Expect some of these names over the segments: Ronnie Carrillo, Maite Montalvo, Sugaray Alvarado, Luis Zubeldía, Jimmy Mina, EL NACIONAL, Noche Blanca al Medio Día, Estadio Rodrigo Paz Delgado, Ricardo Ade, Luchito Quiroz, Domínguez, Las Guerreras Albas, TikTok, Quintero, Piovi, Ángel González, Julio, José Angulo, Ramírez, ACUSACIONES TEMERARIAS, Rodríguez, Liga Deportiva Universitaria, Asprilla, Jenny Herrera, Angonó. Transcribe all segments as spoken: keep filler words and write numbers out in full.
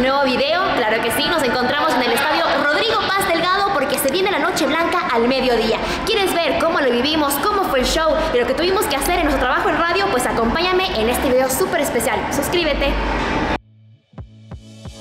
un nuevo video, claro que sí, nos encontramos en el Estadio Rodrigo Paz Delgado porque se viene la Noche Blanca al mediodía. ¿Quieres ver cómo lo vivimos, cómo fue el show y lo que tuvimos que hacer en nuestro trabajo en radio? Pues acompáñame en este video súper especial. Suscríbete.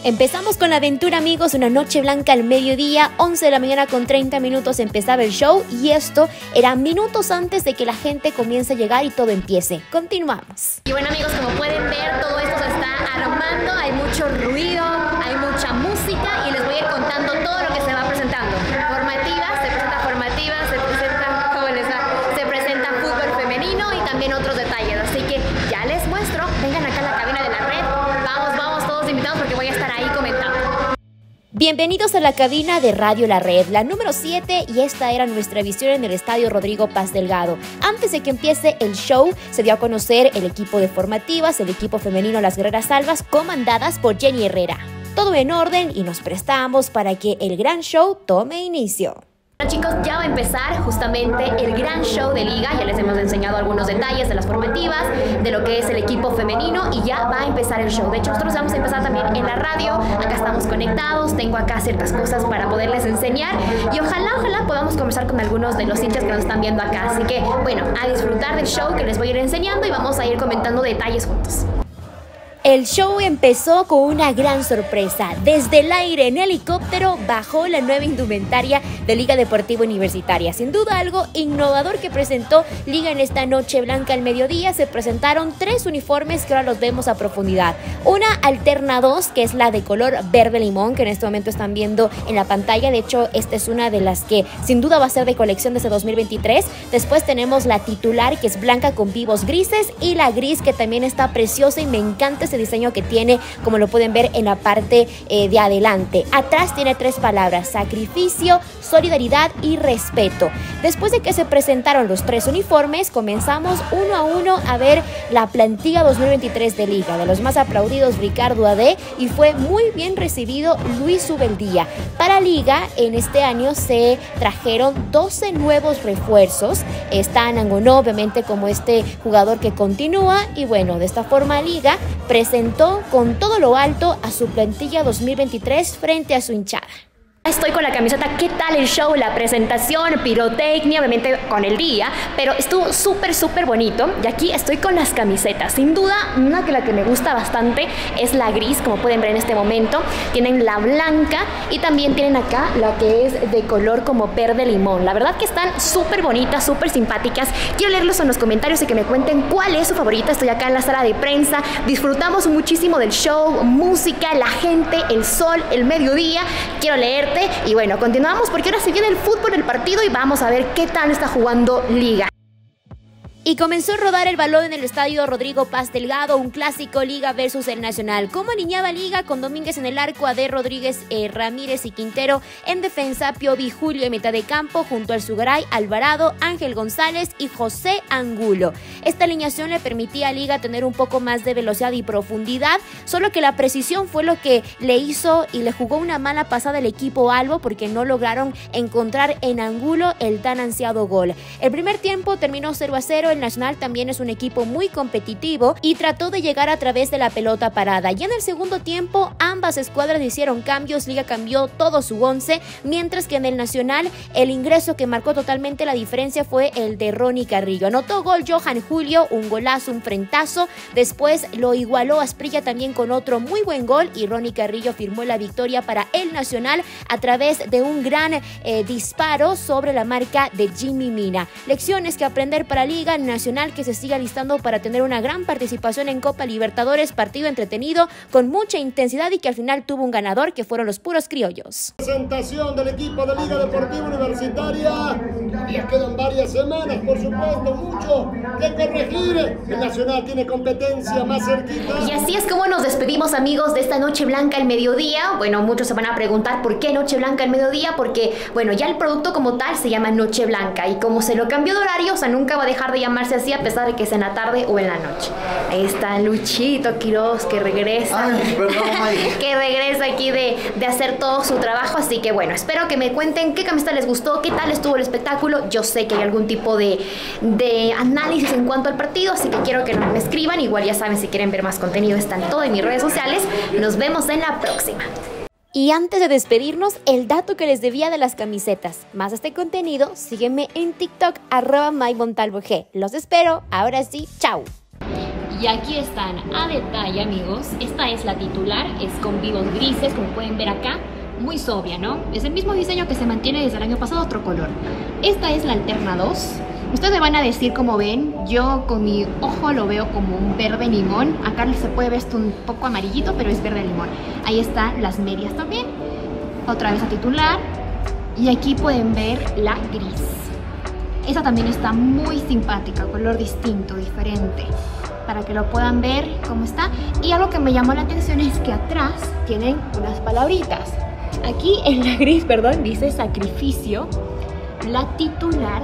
Empezamos con la aventura, amigos, una noche blanca al mediodía, once de la mañana con treinta minutos empezaba el show y esto era minutos antes de que la gente comience a llegar y todo empiece. Continuamos. Y bueno, amigos, como pueden ver, todo esto se está armando, hay mucho ruido, hay mucha música y les voy a ir contando todo lo que se va presentando. Formativa, se presenta formativa, se presenta, ¿cómo les va? Se presenta fútbol femenino y también otros detalles, así que ya les muestro, vengan acá a la cabina de la red, vamos, vamos todos invitados porque voy a estar ahí comentando. Bienvenidos a la cabina de Radio La Red, la número siete, y esta era nuestra visión en el Estadio Rodrigo Paz Delgado. Antes de que empiece el show, se dio a conocer el equipo de formativas, el equipo femenino Las Guerreras Albas, comandadas por Jenny Herrera. Todo en orden y nos prestamos para que el gran show tome inicio. Bueno, chicos, ya va a empezar justamente el gran show de Liga. Ya les hemos enseñado algunos detalles de las formativas, de lo que es el equipo femenino y ya va a empezar el show. De hecho, nosotros vamos a empezar también en la radio. Acá estamos conectados, tengo acá ciertas cosas para poderles enseñar y ojalá, ojalá podamos conversar con algunos de los hinchas que nos están viendo acá. Así que, bueno, a disfrutar del show que les voy a ir enseñando y vamos a ir comentando detalles juntos. El show empezó con una gran sorpresa. Desde el aire en helicóptero bajó la nueva indumentaria de Liga Deportiva Universitaria. Sin duda algo innovador que presentó Liga en esta noche blanca al mediodía. Se presentaron tres uniformes que ahora los vemos a profundidad. Una alterna dos, que es la de color verde limón, que en este momento están viendo en la pantalla. De hecho, esta es una de las que sin duda va a ser de colección desde dos mil veintitrés. Después tenemos la titular, que es blanca con vivos grises, y la gris, que también está preciosa y me encanta ese diseño que tiene, como lo pueden ver en la parte eh, de adelante. Atrás tiene tres palabras: sacrificio, solidaridad y respeto. Después de que se presentaron los tres uniformes, comenzamos uno a uno a ver la plantilla dos mil veintitrés de Liga. De los más aplaudidos, Ricardo Ade, y fue muy bien recibido Luis Zubeldía. Para Liga, en este año se trajeron doce nuevos refuerzos. Está Angonó, obviamente, como este jugador que continúa, y bueno, de esta forma Liga presentó con todo lo alto a su plantilla dos mil veintitrés frente a su hinchada. Estoy con la camiseta. ¿Qué tal el show? La presentación, pirotecnia, obviamente con el día, pero estuvo súper, súper bonito. Y aquí estoy con las camisetas. Sin duda, una que la que me gusta bastante es la gris, como pueden ver en este momento. Tienen la blanca y también tienen acá la que es de color como verde limón. La verdad que están súper bonitas, súper simpáticas. Quiero leerlos en los comentarios y que me cuenten cuál es su favorita. Estoy acá en la sala de prensa. Disfrutamos muchísimo del show, música, la gente, el sol, el mediodía. Quiero leer. Y bueno, continuamos porque ahora se viene el fútbol, el partido, y vamos a ver qué tal está jugando Liga. Y comenzó a rodar el balón en el Estadio Rodrigo Paz Delgado, un clásico Liga versus el Nacional. Como alineaba Liga con Domínguez en el arco, Ade, Rodríguez, eh, Ramírez y Quintero en defensa, Piovi, Julio en mitad de campo, junto al Sugaray, Alvarado, Ángel González y José Angulo. Esta alineación le permitía a Liga tener un poco más de velocidad y profundidad, solo que la precisión fue lo que le hizo y le jugó una mala pasada al equipo albo porque no lograron encontrar en Angulo el tan ansiado gol. El primer tiempo terminó cero a cero, Nacional también es un equipo muy competitivo y trató de llegar a través de la pelota parada. Ya en el segundo tiempo ambas escuadras hicieron cambios, Liga cambió todo su once, mientras que en el Nacional el ingreso que marcó totalmente la diferencia fue el de Ronnie Carrillo. Anotó gol Johan Julio, un golazo, un frentazo, después lo igualó Asprilla también con otro muy buen gol y Ronnie Carrillo firmó la victoria para el Nacional a través de un gran eh, disparo sobre la marca de Jimmy Mina. Lecciones que aprender para Liga, Nacional que se sigue alistando para tener una gran participación en Copa Libertadores, partido entretenido, con mucha intensidad y que al final tuvo un ganador que fueron los puros criollos. Presentación del equipo de Liga Deportiva Universitaria, les quedan varias semanas, por supuesto, mucho que corregir, el Nacional tiene competencia más cerquita. Y así es como nos despedimos, amigos, de esta Noche Blanca al mediodía. Bueno, muchos se van a preguntar ¿por qué Noche Blanca al mediodía? Porque, bueno, ya el producto como tal se llama Noche Blanca y como se lo cambió de horario, o sea, nunca va a dejar de llamar llamarse así a pesar de que es en la tarde o en la noche. Ahí está Luchito Quiroz, que regresa. Ay, perdón, que regresa aquí de, de hacer todo su trabajo. Así que bueno, espero que me cuenten qué camiseta les gustó, qué tal estuvo el espectáculo. Yo sé que hay algún tipo de, de análisis en cuanto al partido, así que quiero que me escriban. Igual ya saben, si quieren ver más contenido, está en todo en mis redes sociales. Nos vemos en la próxima. Y antes de despedirnos, el dato que les debía de las camisetas. Más este contenido, sígueme en TikTok, arroba Maite Montalvo G. Los espero, ahora sí, chao. Y aquí están a detalle, amigos. Esta es la titular, es con vivos grises, como pueden ver acá. Muy sobria, ¿no? Es el mismo diseño que se mantiene desde el año pasado, otro color. Esta es la alterna dos. Ustedes me van a decir cómo ven. Yo con mi ojo lo veo como un verde limón. Acá se puede ver esto un poco amarillito, pero es verde limón. Ahí están las medias también. Otra vez a titular. Y aquí pueden ver la gris. Esta también está muy simpática, color distinto, diferente, para que lo puedan ver cómo está. Y algo que me llamó la atención es que atrás tienen unas palabritas. Aquí en la gris, perdón, dice sacrificio. La titular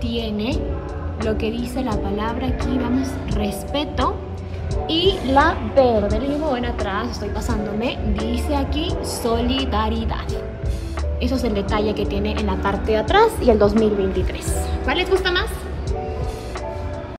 tiene lo que dice la palabra aquí, vamos, respeto. Y la verde limón atrás, estoy pasándome, dice aquí solidaridad. Eso es el detalle que tiene en la parte de atrás y el dos mil veintitrés. ¿Cuál les gusta más?